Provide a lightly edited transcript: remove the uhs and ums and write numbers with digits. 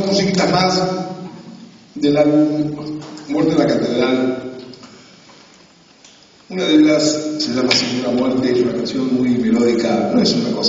dos musiquitas más del álbum Muerte en la Catedral. Una de ellas se llama Señora Muerte, es una canción muy melódica, no es una cosa